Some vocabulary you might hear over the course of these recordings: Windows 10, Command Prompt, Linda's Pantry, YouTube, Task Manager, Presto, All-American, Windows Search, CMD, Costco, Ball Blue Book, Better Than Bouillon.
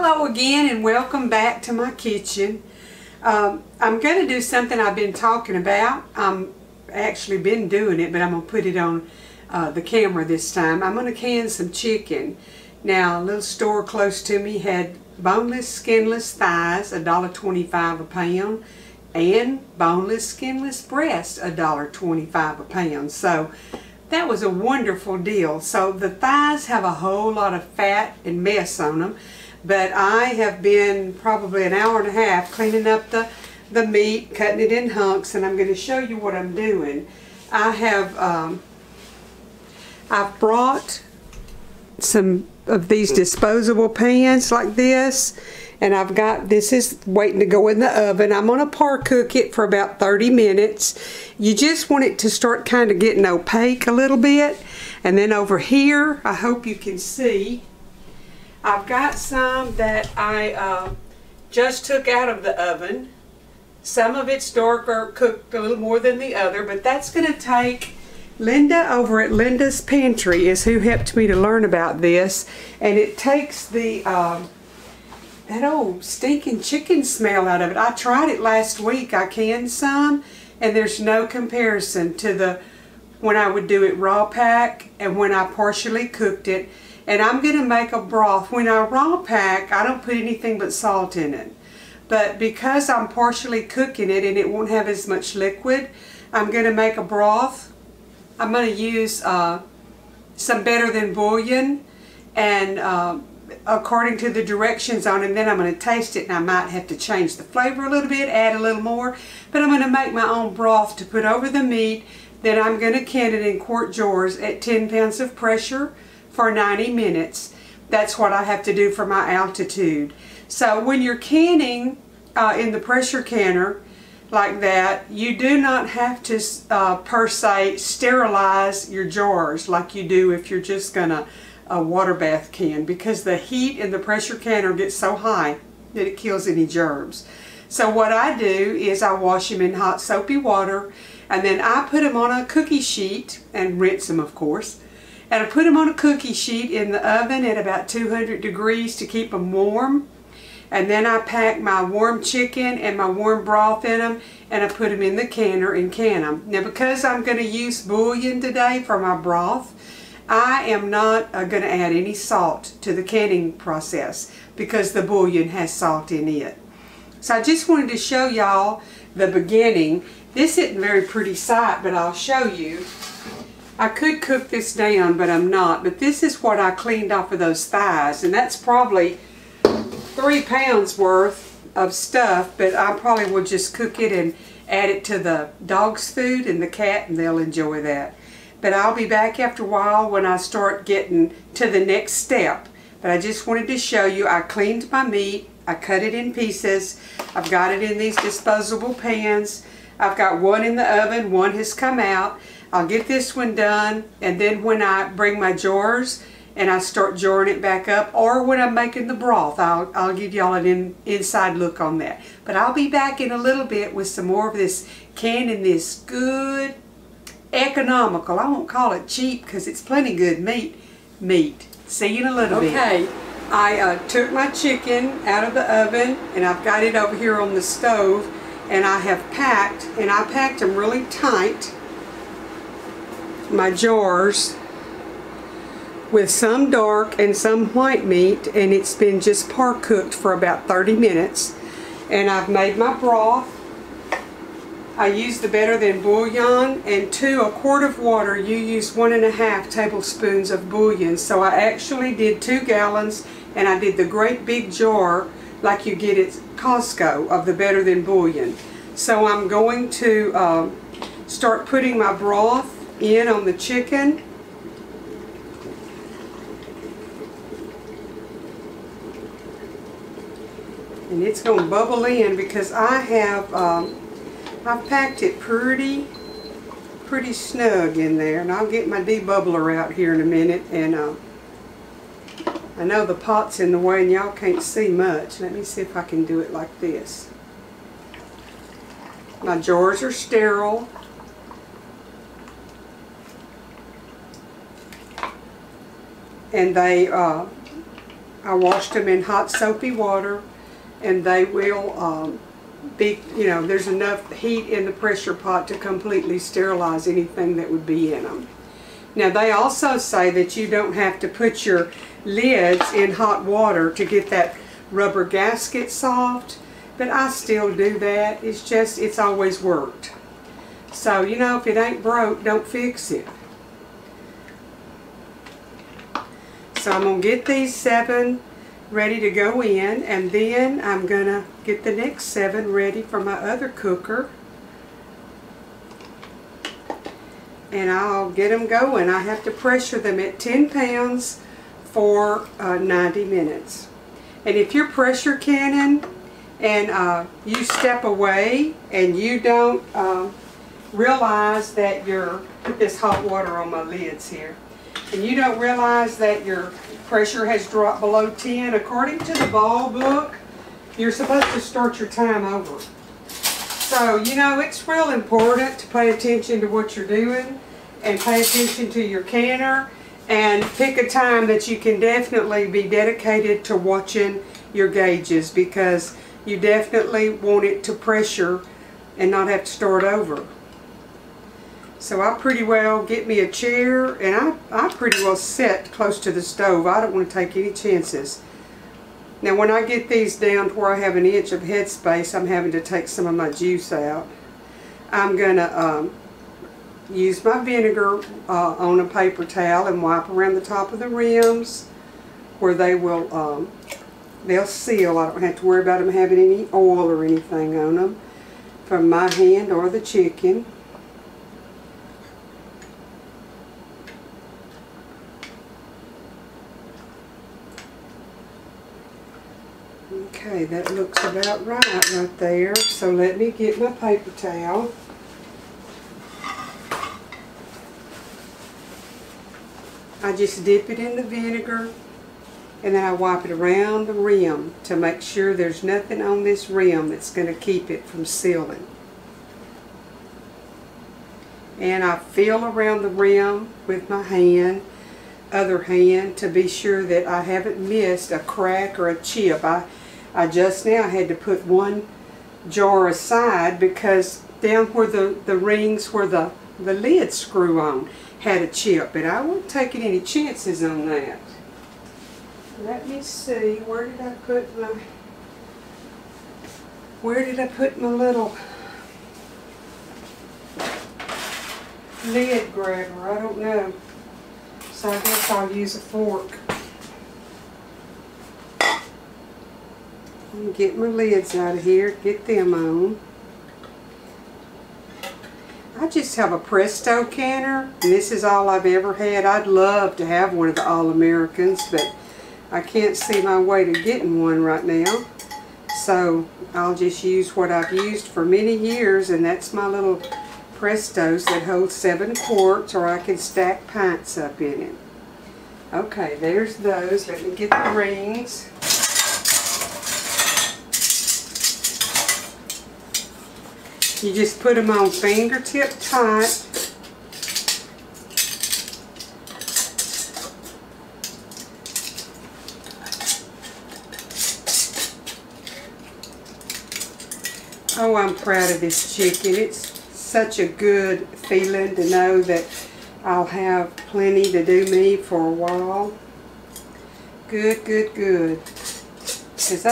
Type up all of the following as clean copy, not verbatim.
Hello again and welcome back to my kitchen. I'm going to do something I've been talking about. I'm actually been doing it, but I'm going to put it on the camera this time. I'm going to can some chicken. Now, a little store close to me had boneless, skinless thighs, $1.25 a pound, and boneless, skinless breasts, $1.25 a pound. So that was a wonderful deal. So the thighs have a whole lot of fat and mess on them. But I have been probably an hour and a half cleaning up the meat, cutting it in hunks, and I'm going to show you what I'm doing. I have I've brought some of these disposable pans like this, and I've got, this is waiting to go in the oven. I'm going to par cook it for about 30 minutes. You just want it to start kind of getting opaque a little bit. And then over here, I hope you can see, I've got some that I just took out of the oven. Some of it's darker, cooked a little more than the other, but that's going to take, Linda over at Linda's Pantry is who helped me to learn about this, and it takes the that old stinking chicken smell out of it. I tried it last week. I canned some, and there's no comparison to the when I would do it raw pack and when I partially cooked it. And I'm going to make a broth. When I raw pack, I don't put anything but salt in it. But because I'm partially cooking it and it won't have as much liquid, I'm going to make a broth. I'm going to use some Better Than Bouillon, and according to the directions on it, and then I'm going to taste it, and I might have to change the flavor a little bit, add a little more. But I'm going to make my own broth to put over the meat. Then I'm going to can it in quart jars at 10 pounds of pressure for 90 minutes. That's what I have to do for my altitude. So when you're canning in the pressure canner like that, you do not have to per se sterilize your jars like you do if you're just gonna water bath can, because the heat in the pressure canner gets so high that it kills any germs. So what I do is I wash them in hot soapy water, and then I put them on a cookie sheet and rinse them, of course. And I put them on a cookie sheet in the oven at about 200 degrees to keep them warm. And then I pack my warm chicken and my warm broth in them, and I put them in the canner and can them. Now, because I'm going to use bouillon today for my broth, I am not going to add any salt to the canning process because the bouillon has salt in it. So I just wanted to show y'all the beginning. This isn't a very pretty sight, but I'll show you. I could cook this down, but I'm not. But this is what I cleaned off of those thighs, and that's probably 3 pounds worth of stuff, but I probably will just cook it and add it to the dog's food and the cat, and they'll enjoy that. But I'll be back after a while when I start getting to the next step. But I just wanted to show you, I cleaned my meat, I cut it in pieces, I've got it in these disposable pans, I've got one in the oven, one has come out. I'll get this one done, and then when I bring my jars and I start jarring it back up, or when I'm making the broth, I'll give y'all an inside look on that. But I'll be back in a little bit with some more of this canning, this good, economical, I won't call it cheap because it's plenty good meat. See you in a little bit. Okay, I took my chicken out of the oven, and I've got it over here on the stove, and I have packed, and I packed them really tight, my jars with some dark and some white meat, and it's been just par cooked for about 30 minutes. And I've made my broth. I used the Better Than Bouillon, and to a quart of water you use 1.5 tablespoons of bouillon. So I actually did 2 gallons, and I did the great big jar like you get at Costco of the Better Than Bouillon. So I'm going to start putting my broth in on the chicken. And it's going to bubble in because I have I've packed it pretty snug in there, and I'll get my debubbler out here in a minute. And I know the pot's in the way and y'all can't see much. Let me see if I can do it like this. My jars are sterile. And they I washed them in hot soapy water, and they will be, you know, there's enough heat in the pressure pot to completely sterilize anything that would be in them. Now, they also say that you don't have to put your lids in hot water to get that rubber gasket soft, but I still do that. It's just, it's always worked. So, you know, if it ain't broke, don't fix it. So I'm going to get these 7 ready to go in, and then I'm going to get the next 7 ready for my other cooker. And I'll get them going. I have to pressure them at 10 pounds for 90 minutes. And if you're pressure canning and you step away and you don't realize that you're, put this hot water on my lids here, and you don't realize that your pressure has dropped below 10, according to the Ball Book, you're supposed to start your time over. So, you know, it's real important to pay attention to what you're doing and pay attention to your canner, and pick a time that you can definitely be dedicated to watching your gauges, because you definitely want it to pressure and not have to start over. So I pretty well get me a chair, and I pretty well sit close to the stove. I don't want to take any chances. Now when I get these down to where I have an inch of headspace, I'm having to take some of my juice out. I'm going to use my vinegar on a paper towel and wipe around the top of the rims where they will, they'll seal. I don't have to worry about them having any oil or anything on them from my hand or the chicken. Okay, that looks about right there. So let me get my paper towel. I just dip it in the vinegar, and then I wipe it around the rim to make sure there's nothing on this rim that's going to keep it from sealing. And I feel around the rim with my hand, other hand, to be sure that I haven't missed a crack or a chip. I just now had to put one jar aside because down where the rings where the lid screw on had a chip, but I wasn't taking any chances on that. Let me see, where did I put my little lid grabber? I don't know. So I guess I'll use a fork. And get my lids out of here, get them on. I just have a Presto canner, and this is all I've ever had. I'd love to have one of the All-Americans, but I can't see my way to getting one right now. So I'll just use what I've used for many years, and that's my little Prestos that holds 7 quarts, or I can stack pints up in it. Okay, there's those. Let me get the rings. You just put them on fingertip tight. Oh, I'm proud of this chicken. It's such a good feeling to know that I'll have plenty to do me for a while. Good, good, good. Because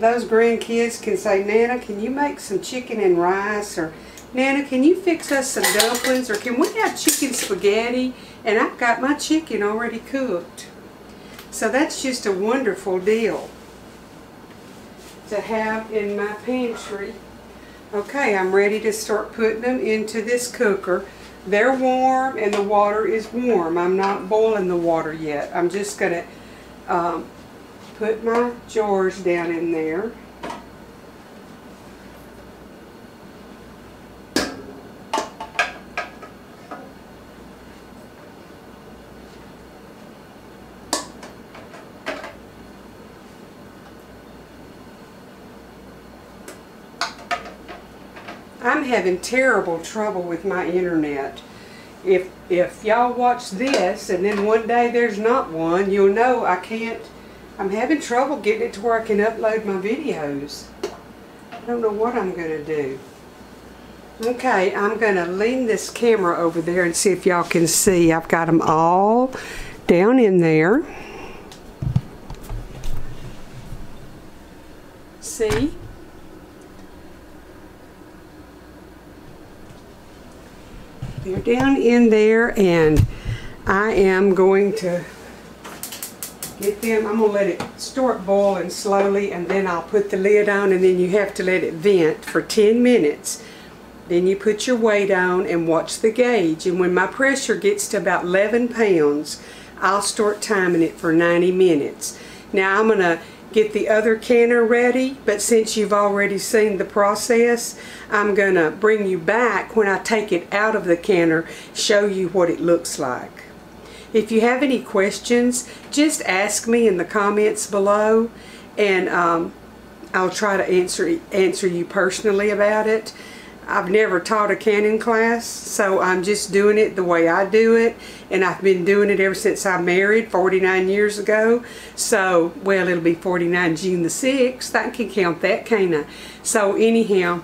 those grandkids can say, "Nana, can you make some chicken and rice?" Or, "Nana, can you fix us some dumplings?" Or, "Can we have chicken spaghetti?" And I've got my chicken already cooked. So that's just a wonderful deal to have in my pantry. Okay, I'm ready to start putting them into this cooker. They're warm and the water is warm. I'm not boiling the water yet. I'm just going to put my jars down in there. I'm having terrible trouble with my internet. If y'all watch this and then one day there's not one, you'll know I can't I'm having trouble getting it to where I can upload my videos. I don't know what I'm going to do. Okay, I'm going to lean this camera over there and see if y'all can see. I've got them all down in there. See? They're down in there, and I am going to get them. I'm going to let it start boiling slowly, and then I'll put the lid on, and then you have to let it vent for 10 minutes. Then you put your weight on and watch the gauge. And when my pressure gets to about 11 pounds, I'll start timing it for 90 minutes. Now I'm going to get the other canner ready, but since you've already seen the process, I'm going to bring you back when I take it out of the canner, show you what it looks like. If you have any questions, just ask me in the comments below, and I'll try to answer you personally about it. I've never taught a canning class, so I'm just doing it the way I do it, and I've been doing it ever since I married 49 years ago. So, well, it'll be 49 June the 6th. I can count that, can't I? So anyhow,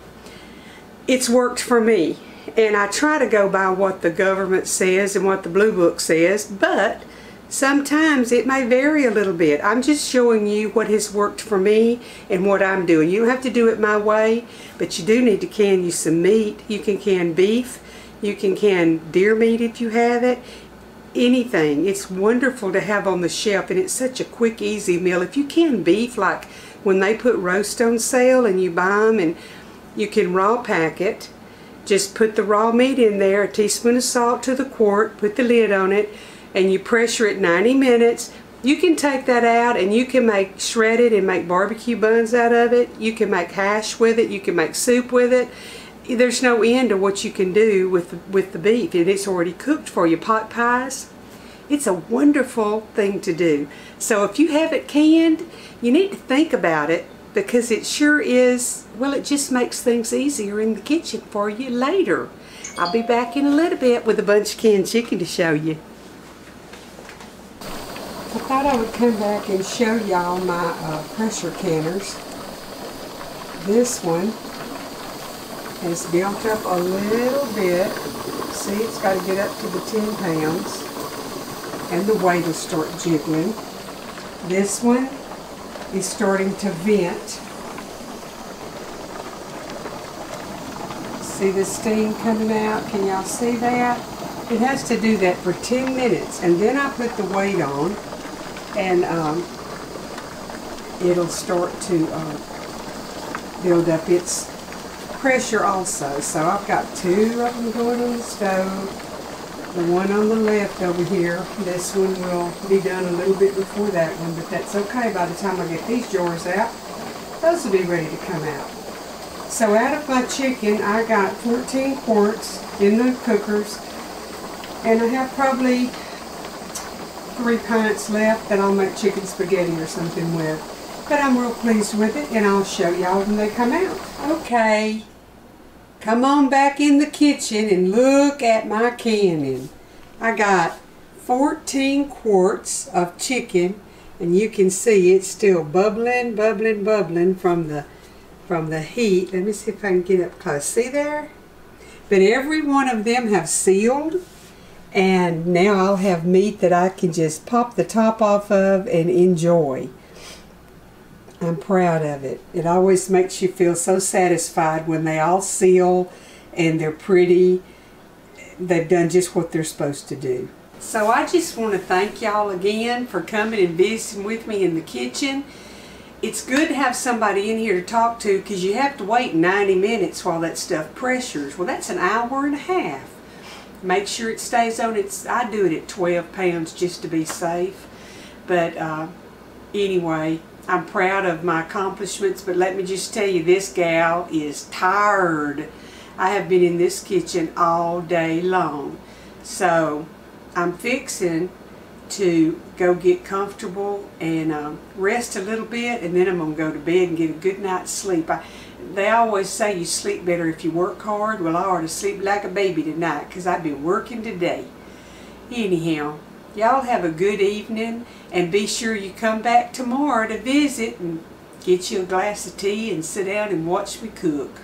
it's worked for me, and I try to go by what the government says and what the Blue Book says, but sometimes it may vary a little bit. I'm just showing you what has worked for me and what I'm doing. You don't have to do it my way, but you do need to can you some meat. You can beef, you can deer meat if you have it, anything. It's wonderful to have on the shelf, and it's such a quick, easy meal. If you can beef, like when they put roast on sale and you buy them, and you can raw pack it, just put the raw meat in there, a teaspoon of salt to the quart, put the lid on it, and you pressure it 90 minutes. You can take that out, and you can make shredded and make barbecue buns out of it. You can make hash with it. You can make soup with it. There's no end to what you can do with the beef, and it's already cooked for you. Pot pies. It's a wonderful thing to do. So if you have it canned, you need to think about it, because it sure is, well, it just makes things easier in the kitchen for you later. I'll be back in a little bit with a bunch of canned chicken to show you. I thought I would come back and show y'all my pressure canners. This one has built up a little bit. See, it's got to get up to the 10 pounds. And the weight will start jiggling. This one is starting to vent. See the steam coming out? Can y'all see that? It has to do that for 10 minutes. And then I put the weight on, and it'll start to build up its pressure also. So I've got two of them going on the stove, the one on the left over here. This one will be done a little bit before that one, but that's okay. By the time I get these jars out, those will be ready to come out. So out of my chicken, I got 14 quarts in the cookers, and I have probably 3 pints left that I'll make chicken spaghetti or something with. But I'm real pleased with it, and I'll show y'all when they come out. Okay, come on back in the kitchen and look at my canning. I got 14 quarts of chicken, and you can see it's still bubbling, bubbling, bubbling from the heat. Let me see if I can get up close. See there? But every one of them have sealed. And now I'll have meat that I can just pop the top off of and enjoy. I'm proud of it. It always makes you feel so satisfied when they all seal and they're pretty. They've done just what they're supposed to do. So I just want to thank y'all again for coming and visiting with me in the kitchen. It's good to have somebody in here to talk to, because you have to wait 90 minutes while that stuff pressures. Well, that's an hour and a half. Make sure it stays on. I do it at 12 pounds just to be safe. But anyway, I'm proud of my accomplishments, but let me just tell you, this gal is tired. I have been in this kitchen all day long. So I'm fixing to go get comfortable and rest a little bit, and then I'm going to go to bed and get a good night's sleep. They always say you sleep better if you work hard. Well, I ought to sleep like a baby tonight, because I've been working today. Anyhow, Y'all have a good evening, and be sure you come back tomorrow to visit and get you a glass of tea and sit down and watch me cook.